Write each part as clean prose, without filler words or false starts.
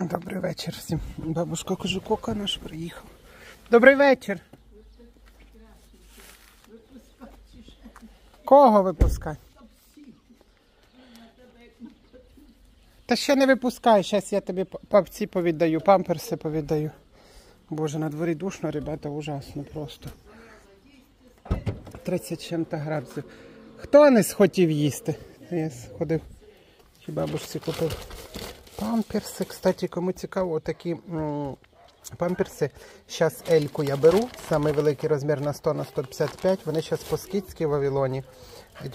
Добрий вечір всім. Бабушка Кожукока наш приїхав. Добрий вечір. Кого випускай? Та ще не випускай, зараз я тобі папці повіддаю, памперси повіддаю. Боже, на дворі душно, ребята, ужасно просто. 30 чим-то градусів. Хто не схотів їсти? Я сходив, чи бабушці купив памперси. Кстати, кому цікаво, такі памперси. Зараз Ельку я беру, самий великий розмір на 100 на 155. Вони зараз по скидці в Вавилоні.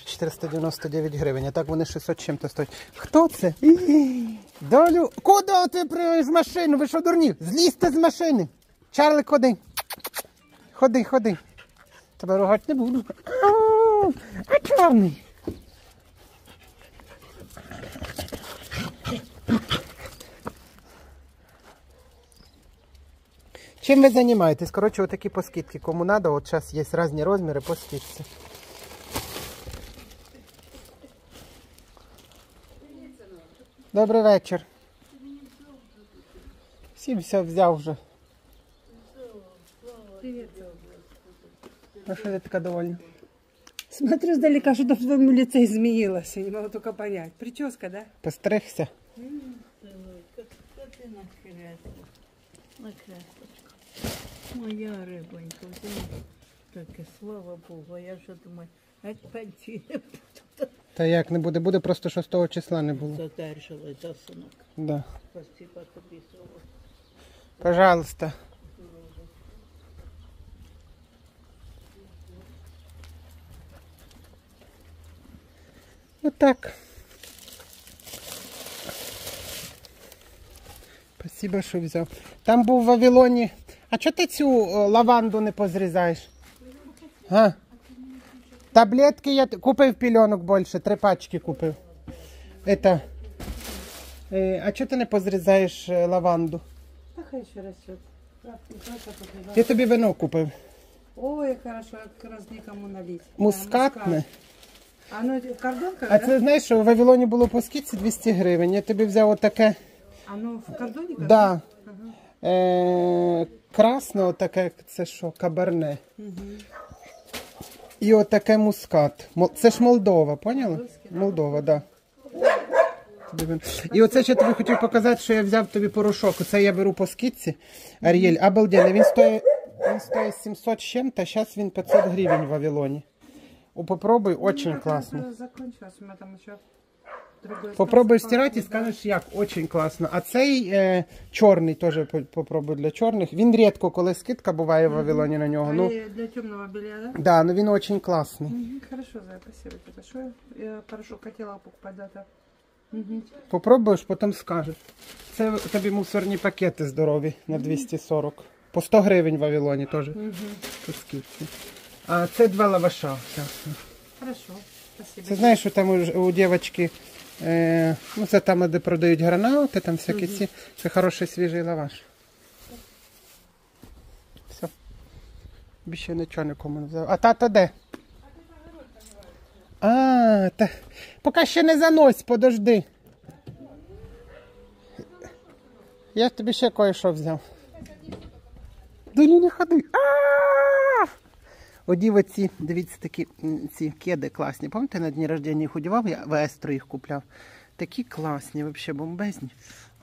499 гривень, а так вони 600 чим-то стоять. Хто це? Долю, куди ти з машину? Ви що, дурні? Злізьте з машини. Чарлик, ходи. Ходи, ходи. Тебе ругати не буду. А чорний? Чим ви займаєтесь? Коротше, отакі по скидці. Кому треба, от зараз є різні розміри по скидці. Добрий вечір. Всім все взяв вже. А що ти така довольна? Смотрю здалека, що там в твоєму лице изменилось. Не можу тільки понять. Прическа, да? Постригся. Ти накрясочка. Моя рибонька. Таке, слава Богу, я вже думаю, геть пенсії не буду. Та як не буде? Буде, просто 6 числа не було. Задержали, да, синок? Да. Спасибо тобі, слово. Пожалуйста. Отак. Спасибо, що взяв. Там був в Вавилоні. А чого ти цю лаванду не позрізаєш? А? Таблетки я купив пеленок більше, 3 пачки купив. Это. А чого ти не позрізаєш лаванду? Та хай ще росте. Я тобі вино купив. Ой, хорошо, якраз нікому налить. Мускатне. А ну кордонка? А це знаєш, що в Вавилоні було по скидці 200 гривень. Я тобі взяв отаке. А ну в кордоні? Да. Красне отаке, це що, каберне. І отаке мускат. Це ж Молдова, поняла? Молдова, так. Да. І оце ще тобі хотів показати, що я взяв тобі порошок. Оце я беру по скидці. Ариэль, обалденно. Він стоїть 700 з чим-то, а зараз він 500 гривень в Вавилоні. Попробуй, дуже класно. Попробуй стирати і скажеш, як, дуже класно. А цей чорний, теж попробуй для чорних. Він рідко, коли скидка буває в Вавилоні на нього. Ну, для темного белья, да? Да, ну він дуже класний. Хорошо, Зая, спасибо. Що я порошок хотіла покупати. Попробуєш, потім скажеш. Це тобі мусорні пакети здорові на 240. По 100 гривень в Вавилоні теж. А це 2 лаваша. Хорошо, спасибо. Ти знаєш, що там у дівчинки... Ну, це там, де продають гранати, там всякі ці. Це хороший свіжий лаваш. Все. Більше нічого нікому не взяв. А тато де? А, та... Поки ще не занось, подожди. Я тобі ще кое-що взяв. Долі не ходи. Одів оці, дивіться, такі ці кеди класні. Пам'ятаєте, на дні народження їх одягав, я в Естру їх купляв. Такі класні, взагалі бомбезні.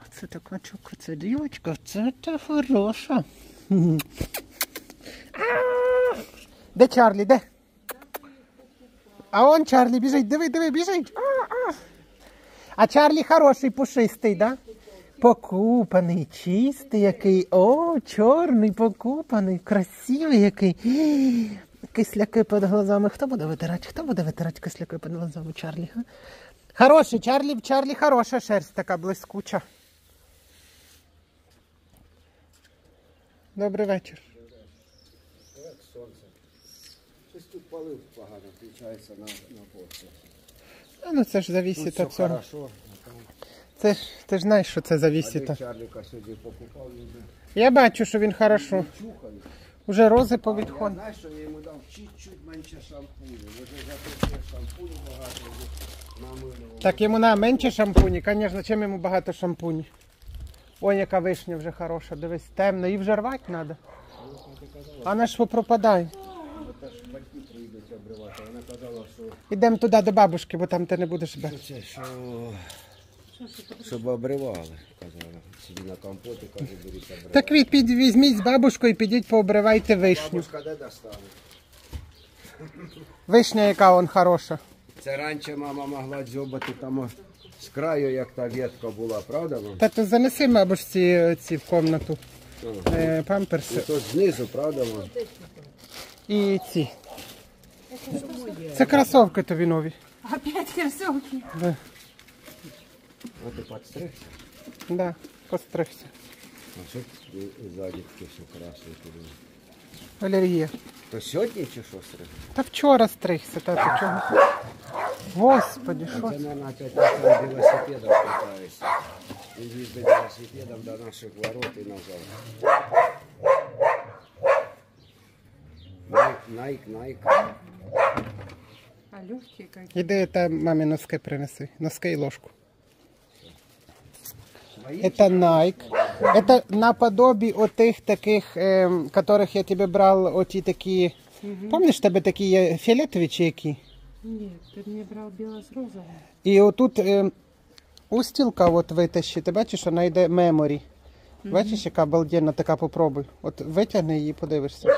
Оце така чука, це дівочка, це та хороша. Де Чарлі, де? А он Чарлі біжить, диви, диви, біжить. А Чарлі хороший, пушистий, так? Покупаний, чистий який. О, чорний, покупаний, красивий який. Кисляки під глазами. Хто буде витирати? Хто буде витирати кисляки під глазами? Чарлі. Хороший, Чарлі. Чарлі хороша шерсть, така блискуча. Добрий вечір. Як сонце. Щось тут палив погано, включається на порці. Ну це ж завісить від цього. Ти ж знаєш, що це завісить. А ти Чарліка сьогодні покупав? Я бачу, що він хорошо. Уже рози повідходили. Знаєш, що я йому дав чуть-чуть менше шампуню. Вже зато шампуню багато намилював. Так йому на менше шампуні, звісно, чим йому багато шампуні. Ой, яка вишня вже хороша, дивись, темно, її вже рвати треба. Вона ж попропадає. Йдемо туди до бабушки, бо там ти не будеш бити. Щоб обривали, казала. Сиді на компоті, каже, беріть обривати. Так візьміть з бабушкою і підіть пообривайте вишню. Бабушка де достане? Вишня яка вон хороша. Це раніше мама могла дзьобати там з краю, як та ветка була, правда? Та то занеси бабушці ці в кімнату памперси. То знизу, правда? І ці. Це кросівки тобі нові. Опять кросівки? Да. А ти підстригся? Да, підстригся. А що ззаді таке все красне? Алергія. То сьогодні чи що стриг? Та вчора стригся, тато, чого? Господи, що? Це, мабуть, опять на велосипедом питаюся. Він їздить велосипедом до наших ворот і назад. Nike. Іди там мамі носки принеси, носки і ложку. Это Nike. Это наподобие от тех таких, которых я тебе брал, вот эти такие. Угу. Помнишь, тебе такие фиолетовые чеки? Нет, ты мне брал бело с розовым. И вот тут устилка вот вытащи, ты бачишь, она идет memory. Угу. Бачишь, яка обалденна, така попробуй. Вот вытягни и подивишься.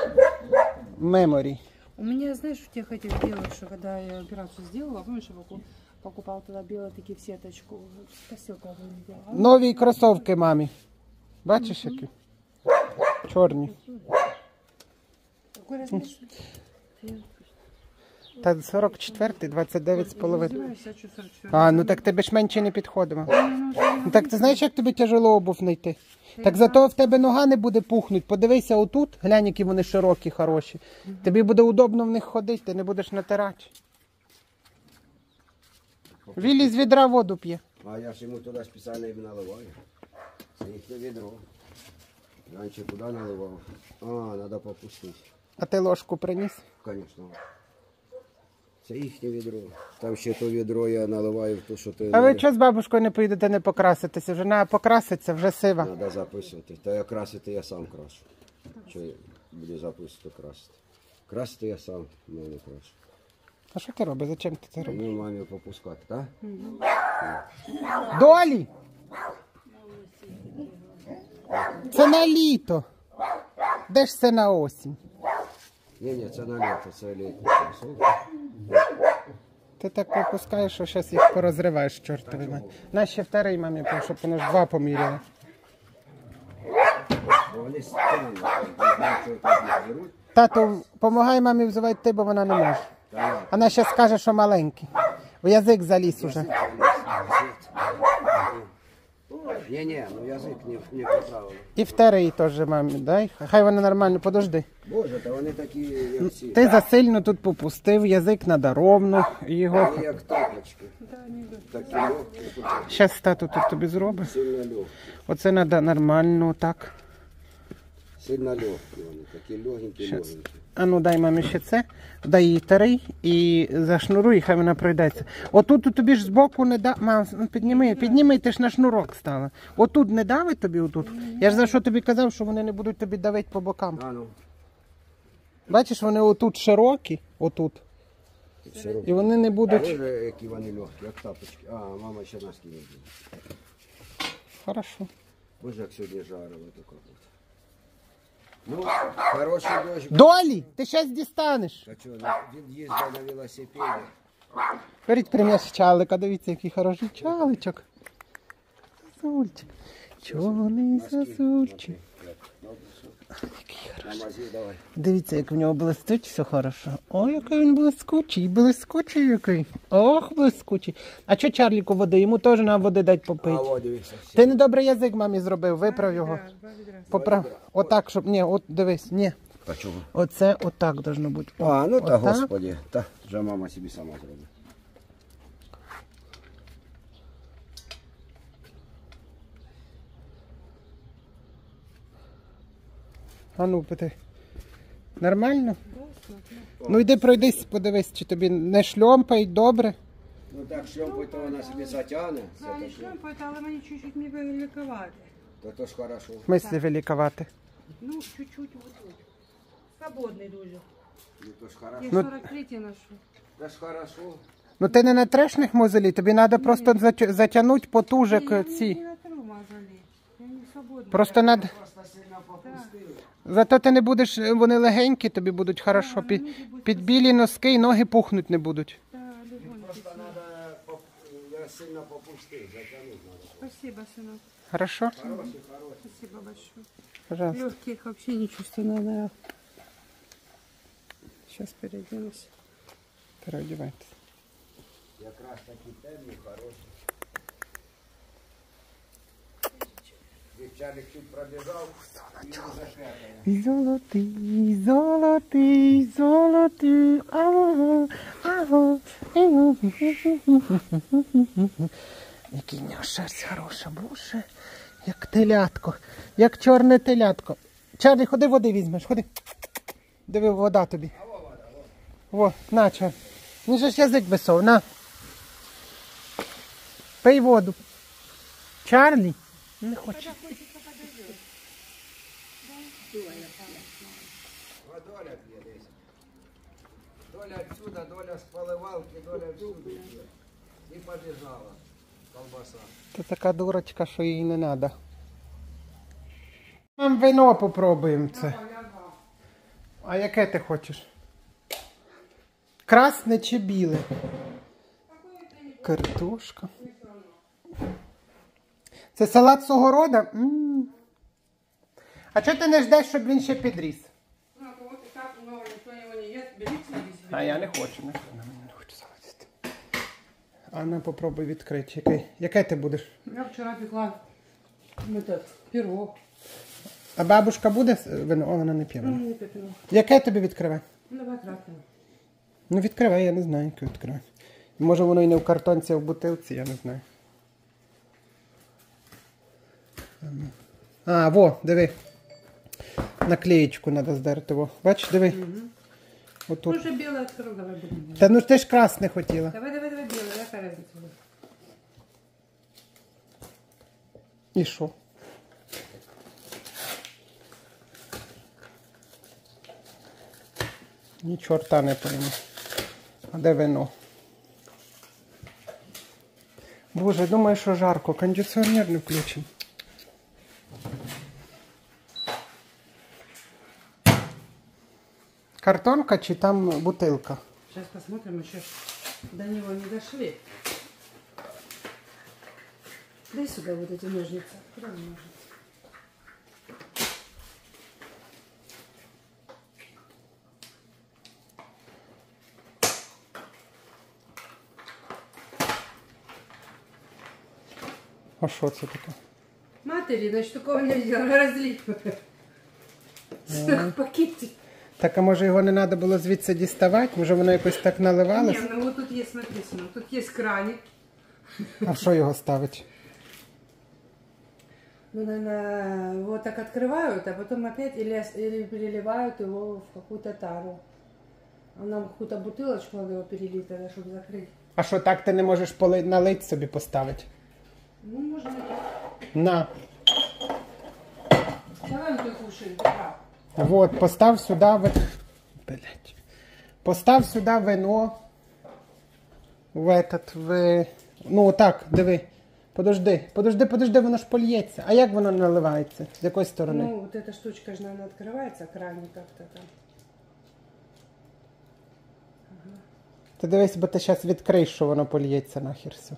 Memory. У меня, знаешь, что я хотела сделать, что когда я операцию сделала, помнишь, я покупал туда белые такие в сеточку. Косилка выглядела. Новые кроссовки маме. Бачишь, какие? Черные. Какой размер? 44-й, 29,5. А, ну так тебе ж менше не підходимо. Ну так ти знаєш, як тобі тяжело обув знайти? Так зато в тебе нога не буде пухнути. Подивися отут, глянь, які вони широкі, хороші. Тобі буде удобно в них ходити, ти не будеш натирати. Вілі з відра воду п'є. А я ж йому туди спеціально їм наливаю. Це їхнє відро. Раніше куди наливав? А, треба попустити. А ти ложку приніс? Звісно. Це їхнє відро. Там ще то відро я наливаю в те, що ти... А ви чого з бабушкою не поїдете не покраситися? Вже треба покраситися, вже сива. Треба записувати. Та я красити я сам крашу. Що я буду записувати красити? Красити я сам, не крашу. А що ти робиш? Зачем ти це робиш? Ну, мамі попускати, так? Долі! Це на літо. Де ж це на осінь? Ні, це на літо, це літні. Ти так попускаєш, що зараз їх порозриваєш, чортовий мать. На ще вторий мамі, щоб воно ж два поміряли. Тату, допомагай мамі взивати ти, бо вона не може. Вона зараз скаже, що маленький. В язик заліз уже. Ні, ну язик не поправили. І вторий теж, мамі, дай. Хай вони нормально, подожди. Боже, та вони такі, як всі. Ти засильно тут попустив, язик треба ровно. Вони як тапочки. Такі легкі. Зараз тату тут тобі зробить. Сильно легкі. Оце треба нормально, так. Сильно легкі вони, такі легенькі-легенькі. А ну дай мамі ще це, дай їй тарий і зашнуруй, хай вона пройдеться. Отут тобі ж збоку не давить, мам, підніми, ти ж на шнурок стала. Отут не давить тобі, отут? Я ж за що тобі казав, що вони не будуть тобі давити по бокам. Бачиш, вони отут широкі, отут. І вони не будуть... А ви які вони легкі, як тапочки. А, мама ще носки не буде. Хорошо. Боже, як сьогодні жарило тако. Ну, хороший дождь. Долі, ти зараз дістанеш. А чого, він їздив на велосипеді. Беріть примір з чалика, дивіться, який хороший чаличок. Сосульчик. Чорний сосульчик. Який хороший. Дивіться, як в нього блистить, все хорошо. О, який він блискучий, блискучий який. Ох, блискучий. А чого Чарліку води? Йому теж нам води дати попити. Ти недобрий язик мамі зробив, виправ його. Поправ. Отак, щоб, ні, от дивись, ні. А чого? Оце отак должно бути. А, ну та господі, та вже мама собі сама зробить. А ну, питай. Нормально? Ну йди пройдись, подивись, чи тобі не шльомпай, добре? Ну так, шльомпай то вона собі затягне. А, не шльомпай, але мені чуть-чуть не великовато. Да тоже хорошо. В смысле великоваты? Ну, чуть-чуть вот. Свободный дуже. Я 43-й ношу. Да ж хорошо. Ну ти не натреш їх мозолі, тобі треба просто затягнути потуже ці. Просто надо. Зато ти не будеш, вони легенькі, тобі будуть хорошо. Під білі носки і ноги пухнуть не будуть. Просто треба, я сильно попустив, затягнути треба. Спасибо, синок. Хорошо? Хороший, хороший. Спасибо большое. Пожалуйста. Легких вообще не чувствую, надо. Сейчас переоденусь. Переодевайтесь. Как раз таки темный, хороший. Девчонок чуть пробежал. Золотый, золотый, золотый. Ау, ау, ау. Який в нього шерсть хороша, боже. Як телятко, як чорне телятко. Чарлі, ходи води візьмеш, ходи. Диви, вода тобі. Во, на, Чарлі. Ну же ж язик висов, на. Пей воду. Чарлі? Не хоче. Доля п'є десь. Доля відсюди, доля з поливалки, доля всюди. І побіжала. Колбаса. Це така дурочка, що їй не треба. Нам вино попробуємо це. А яке ти хочеш? Красне чи біле? Картошка. Це салат з огорода? А чого ти не ждеш, щоб він ще підріс? А я не хочу. Анна, попробуй відкрити. Яке ти будеш? Я вчора пекла пирог. А бабушка буде вино? О, вона не п'є вино. Яке тобі відкривай? Давай красне. Ну відкривай, я не знаю, яке відкривай. Може воно і не в картонці, а в бутилці, я не знаю. А, во, диви. Наклеєчку треба здерти, во. Бачиш, диви. Ну вже біле відкрив, давай будемо. Та ну ти ж красне хотіла. Давай, давай, давай біле, яка різниця буде. І що? Ні чорта не пойму. А де вино? Боже, думаю, що жарко. Кондиціонер не включений. Картонка чи там бутилка? Зараз посмотрим, ще до нього не дошли. Дай сюди ось ці ножниці. Куди ножниці? А що це таке? Матері, значить, такого не робила, розліпила. Це пакетик. Так, а може його не треба було звідси діставати? Може воно якось так наливалося? Ні, ну тут є написано, тут є краник. А що його ставити? Ну, наверное, вот так відкривають, а потім опять или переливають його в какую-то тару. А нам какую-то бутилочку надо його перелити, щоб закрити. А що, так ти не можеш налити собі поставити? Ну, можна і так. На. Давай ти кушай, так. Вот, постав сюда, блядь, постав сюда вино, в этот, в, ну так, диви, подожди, подожди, подожди, воно ж польється, а як воно наливається, з якої сторони? Ну, вот эта штучка ж, наверное, відкривається, краник как-то там. Ага. Ти дивись, бо ти зараз відкриєш, що воно польється нахер все.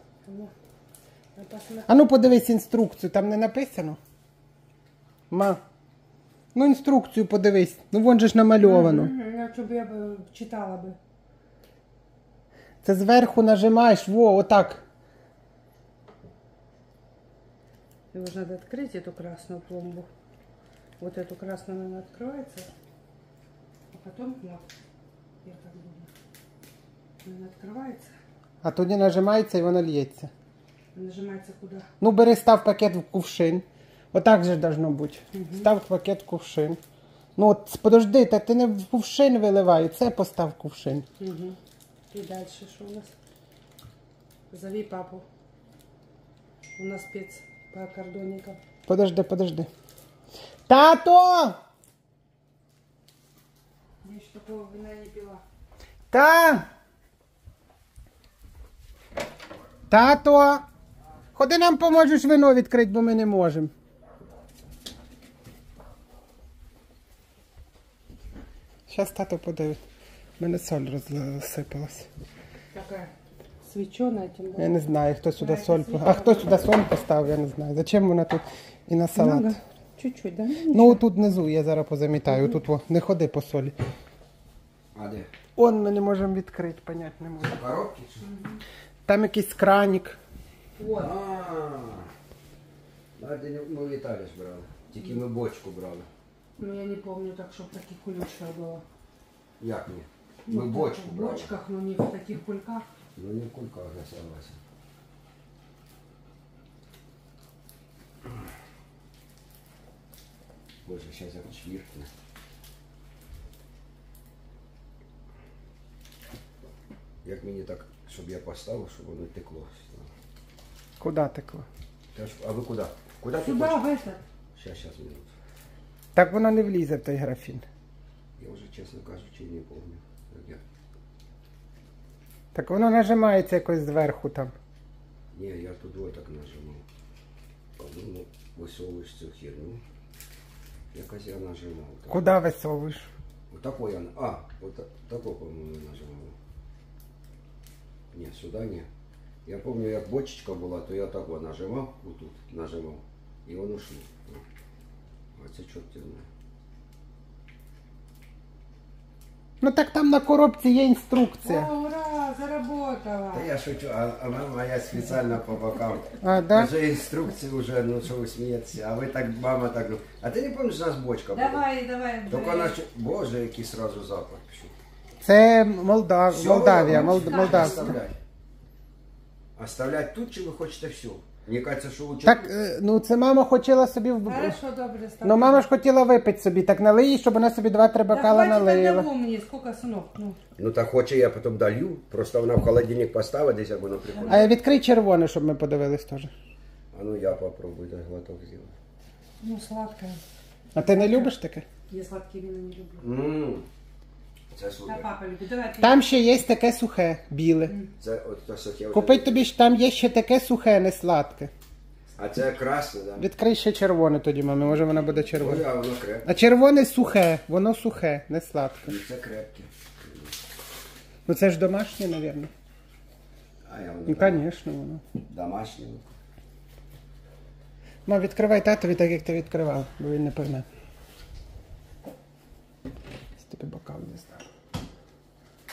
А ну подивись інструкцію, там не написано? Ма. Ну, інструкцію подивись. Ну, вон же ж намальовано. Якщо б я читала би. Це зверху нажимаєш, во, отак. Його ж треба відкрити, цю красну пломбу. Ось цю красну, вона відкривається. А потім, от, я так буду. Вона відкривається. А тоді нажимається і вона лється. Нажимається куди? Ну, бери, став пакет в кувшин. Отак же должно бути. Став пакет в кувшин. Ну от, подожди, та ти не в кувшин виливай, це постав кувшин. І далі що у нас? Зови папу. У нас спец по кордонникам. Подожди, подожди. Тато! Я еще такого вина не пила. Тато! Ходи нам поможеш вино відкрити, бо ми не можемо. Зараз тато подивить. У мене соль розсипалась. Така свічена. Я не знаю, хто сюди соль поставив. А хто сюди соль поставив, я не знаю. Зачем вона тут і на салат? Чуть-чуть, да? Ну, тут внизу я зараз позамітаю. Тут во, не ходи по солі. А де? Он ми не можемо відкрити, понять не можемо. Коробки чи? Там якийсь краник. О, ми в Італії брали. Тільки ми бочку брали. Ну я не пам'ятаю так, щоб такі кульочка було. Як ні? Ми ну, бочку брали. В бочках, але не в таких кульках. Ну не в кульках, я согласен. Боже, зараз як чвіркне. Як мені так, щоб я поставив, щоб воно текло. Куда текло? А ви куди? Куди ти хочеш? Сюди, висад. Щас, минуту. Так вона не влізе в той графін. Я вже, чесно кажучи, не пам'ятаю. Так воно нажимається якось зверху там. Ні, я тут ось так нажимав. По-моєму, висовуєш цю херню. Якось я нажимав. Куди висовуєш? Отако я... А, отако, по-моєму, нажимав. Ні, сюди ні. Я помню, як бочечка була, то я так нажимав, отут нажимав, і воно йшло. А це чорт не знає. Ну так там на коробці є інструкція. О, ура, заработала! Та я шучу, а мама, я спеціально по бокам. А, да? Вже інструкції, вже, ну що ви смієтеся, а ви так, мама так, ну... А ти не пам'ятаєш, у нас бочка була? Давай. Тільки вона... Боже, який одразу запах пішов. Це Молдавія, Молдавська. Оставлять тут, чи ви хочете все? Мені кажеться, що учу... Так, ну це мама хотіла собі... Хорошо, добре, ставлю. Ну мама ж хотіла випити собі, так налий її, щоб вона собі 2-3 бокала налила. Так, хватить мені, скільки, синок? Ну так хоче, я потім долью, просто вона в холодильник поставить, десь як воно приходить. А відкрий червоне, щоб ми подивились теж. А ну я попробую, так глоток зробити. Ну, сладке. А ти не любиш таке? Я сладкі віно не люблю. Це супер. Там ще є таке сухе, біле. Купить тобі, там є ще таке сухе, не сладке. А це красне, так? Відкрий ще червоне тоді, мамі, може воно буде червоне. А червоне сухе, воно сухе, не сладке. Це крепке. Ну це ж домашнє, мабуть. Ну, звісно, воно. Домашнє. Мам, відкривай татові так, як ти відкривав, бо він не певне. Тобі бокал не знаю.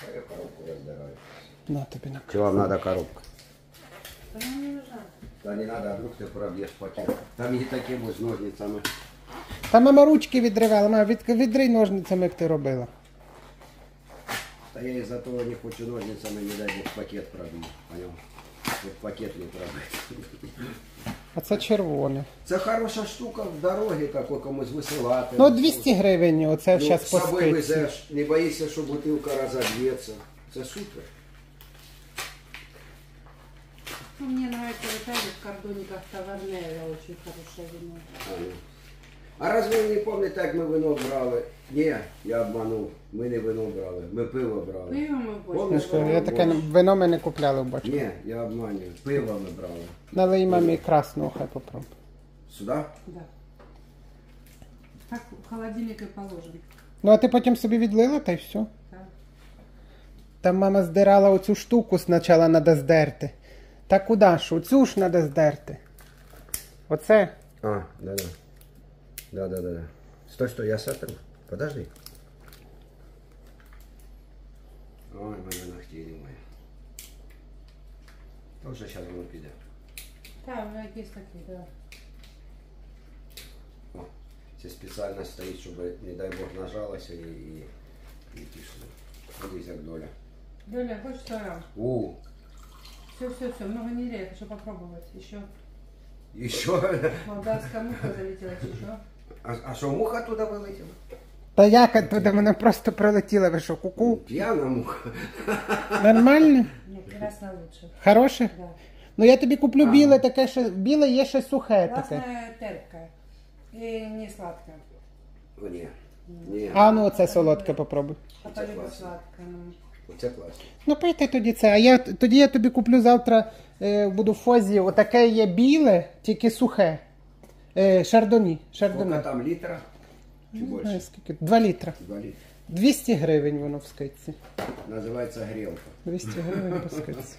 А я коробку розбираю. На, тобі на коробку. Чи вам треба коробка? Та не нужна. Та не треба, а вдруг ти проб'єш пакет. Там є такі з ножницями. Та мама ручки відривала, мама, відрий ножницями, як ти робила. Та я із-за того не хочу ножницями, не дай Бог, пакет проб'ю. Поняв? Тут пакет не проб'ю. А це червоне. Це хороша штука в дорогі, яку комусь висилати. Ну 200 гривень, оце зараз по скидці. Ну, з собою везеш, не боїшся, що бутилка розіб'ється. Це супер. Ну, мені подобається в Італії, в кордоніках Тавернея дуже хороше вино. А разве ви не пам'ятаєте, як ми вино брали? Ні, я обманув. Ми не вино брали, ми пиво брали. Пиво ми в бочку. Помню, таке вино ми не купляли в бочку. Ні, я обманюю. Пиво ми брали. Налий мамі красного, хай попробуй. Сюда? Да. Так в холодильник і положено. Ну а ти потім собі відлила, та й все. Так. Там мама здирала оцю штуку, спочатку треба здерти. Та куди ж? Оцю ж треба здерти. Оце? А, да. Да. Стой, я сотру. Подожди. Ой, мои ногти, не мои. Тоже сейчас буду пить. Да, у меня есть такие, да. О, все специально стоит, чтобы, не дай бог, нажалось и тишло. Здесь как доля. Доля, хочешь вторая? У. Все, много не рей, хочу попробовать. Еще? Молдавская муха залетела, еще. А що, муха туди вилетіла? Та яка туди, вона просто прилетіла, ви що, ку-ку? П'яна муха. Нормально? Ні, красно лучше. Хороше? Да. Ну я тобі куплю біле, таке ще, біле є ще сухе таке. Власне, терпке. І не сладке. О, ні. Ні. А ну оце солодке попробуй. А то любить сладке. Оце класно. Ну пий ти тоді це, а я тоді я тобі куплю завтра, буду в Фозі, отаке є біле, тільки сухе. Шардоне. Скільки там літра? Чи не більше? Знаю, скільки. 2 літра. 2 літра. 200 гривень воно в скидці. Називається грілка. 200 гривень по скидці.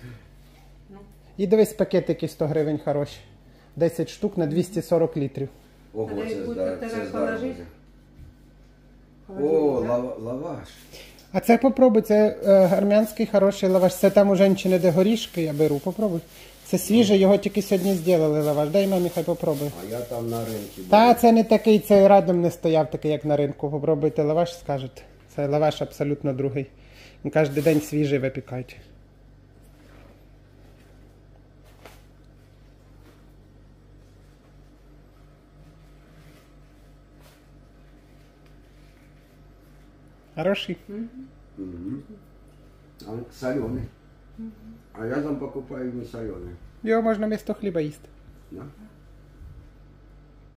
І дивись, пакетики 100 гривень хороші. 10 штук на 240 літрів. Ого, це здорово. О, лаваш. А це попробуй, це армянський хороший лаваш. Це там у жінки, де горішки, я беру, попробуй. Це свіже, його тільки сьогодні зробили лаваш. Дай мамі, хай попробуй. А я там на ринку був. Та, це не такий, це радом не стояв, такий, як на ринку. Попробуйте лаваш, скажете. Це лаваш абсолютно другий. Він кожен день свіжий випікають. Хороший. Он соленый. А я там покупаю не соленый. Его можно вместо хлеба есть. Да?